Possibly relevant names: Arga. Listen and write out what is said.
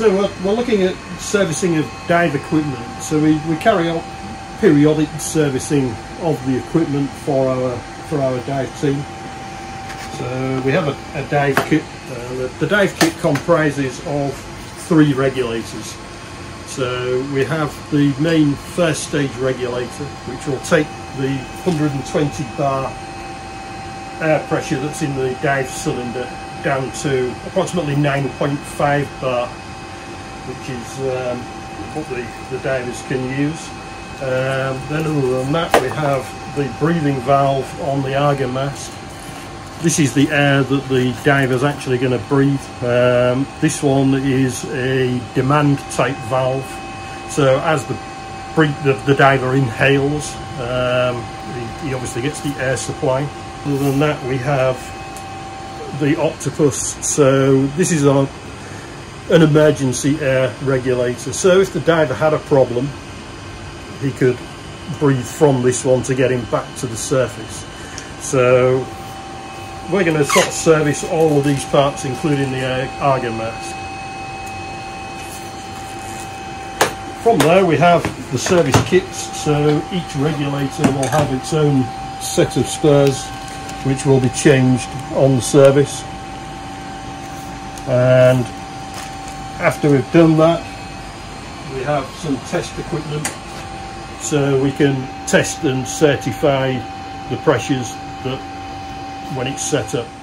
So we're looking at servicing of dive equipment. So we carry out periodic servicing of the equipment for our dive team. So we have a dive kit. The dive kit comprises of 3 regulators. So we have the main first stage regulator, which will take the 120 bar air pressure that's in the dive cylinder down to approximately 9.5 bar, which is what the divers can use. Then other than that, we have the breathing valve on the Arga mask. This is the air that the diver's actually going to breathe. This one is a demand type valve. So as the diver inhales, he obviously gets the air supply. Other than that, we have the octopus. So this is an emergency air regulator. So if the diver had a problem, he could breathe from this one to get him back to the surface. So we're going to sort of service all of these parts, including the Arga mask. From there, we have the service kits. So each regulator will have its own set of spurs, which will be changed on the service. And after we've done that, we have some test equipment, so we can test and certify the pressures that when it's set up.